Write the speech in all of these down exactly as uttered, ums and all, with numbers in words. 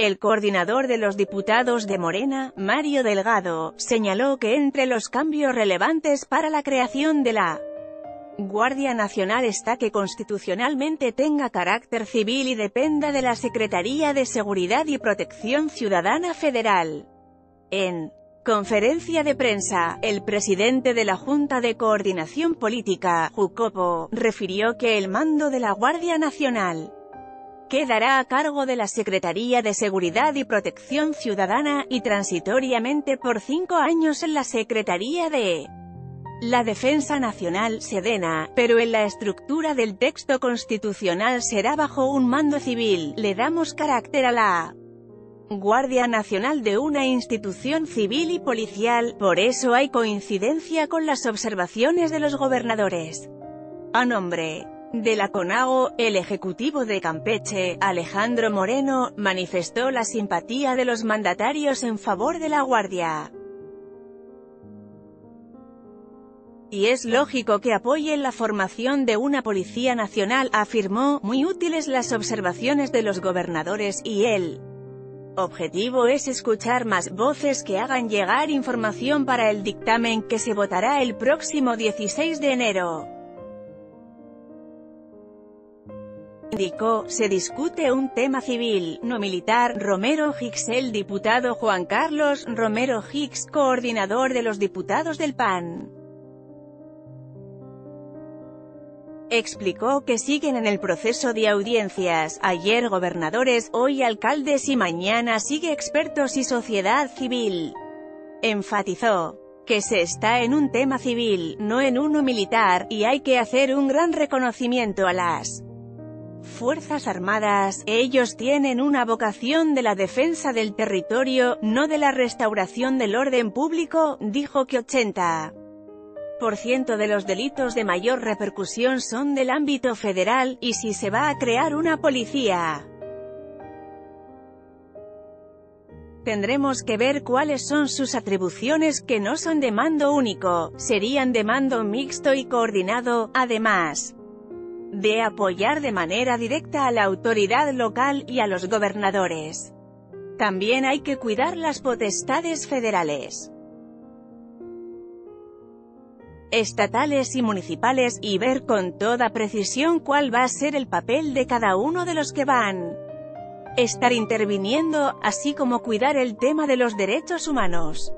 El coordinador de los diputados de Morena, Mario Delgado, señaló que entre los cambios relevantes para la creación de la Guardia Nacional está que constitucionalmente tenga carácter civil y dependa de la Secretaría de Seguridad y Protección Ciudadana Federal. En conferencia de prensa, el presidente de la Junta de Coordinación Política, Jucopo, refirió que el mando de la Guardia Nacional quedará a cargo de la Secretaría de Seguridad y Protección Ciudadana, y transitoriamente por cinco años en la Secretaría de la Defensa Nacional, Sedena, pero en la estructura del texto constitucional será bajo un mando civil. Le damos carácter a la Guardia Nacional de una institución civil y policial, por eso hay coincidencia con las observaciones de los gobernadores. A nombre de la CONAGO, el Ejecutivo de Campeche, Alejandro Moreno, manifestó la simpatía de los mandatarios en favor de la Guardia. Y es lógico que apoyen la formación de una Policía Nacional, afirmó. Muy útiles las observaciones de los gobernadores y el objetivo es escuchar más voces que hagan llegar información para el dictamen que se votará el próximo dieciséis de enero. Indicó, se discute un tema civil, no militar. Romero Hicks. El diputado Juan Carlos Romero Hicks, coordinador de los diputados del P A N, explicó que siguen en el proceso de audiencias, ayer gobernadores, hoy alcaldes y mañana sigue expertos y sociedad civil. Enfatizó que se está en un tema civil, no en uno militar, y hay que hacer un gran reconocimiento a las Fuerzas Armadas. Ellos tienen una vocación de la defensa del territorio, no de la restauración del orden público. Dijo que ochenta por ciento de los delitos de mayor repercusión son del ámbito federal, y si se va a crear una policía, tendremos que ver cuáles son sus atribuciones, que no son de mando único, serían de mando mixto y coordinado, además de apoyar de manera directa a la autoridad local y a los gobernadores. También hay que cuidar las potestades federales, estatales y municipales, y ver con toda precisión cuál va a ser el papel de cada uno de los que van a estar interviniendo, así como cuidar el tema de los derechos humanos.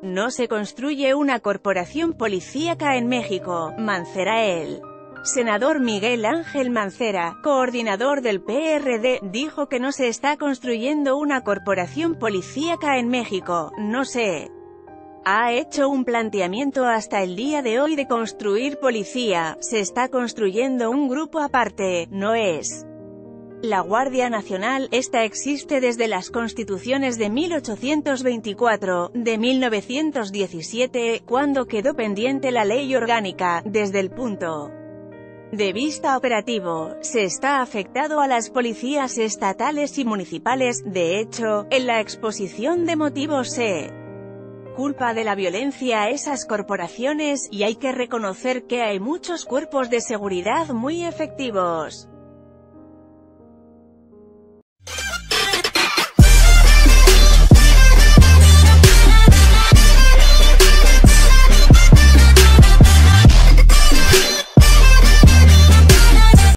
No se construye una corporación policíaca en México, Mancera. El senador Miguel Ángel Mancera, coordinador del P R D, dijo que no se está construyendo una corporación policíaca en México, no se ha hecho un planteamiento hasta el día de hoy de construir policía, se está construyendo un grupo aparte, no es la Guardia Nacional. Esta existe desde las constituciones de mil ochocientos veinticuatro, de mil novecientos diecisiete, cuando quedó pendiente la ley orgánica. Desde el punto de vista operativo, se está afectado a las policías estatales y municipales. De hecho, en la exposición de motivos se culpa de la violencia a esas corporaciones, y hay que reconocer que hay muchos cuerpos de seguridad muy efectivos.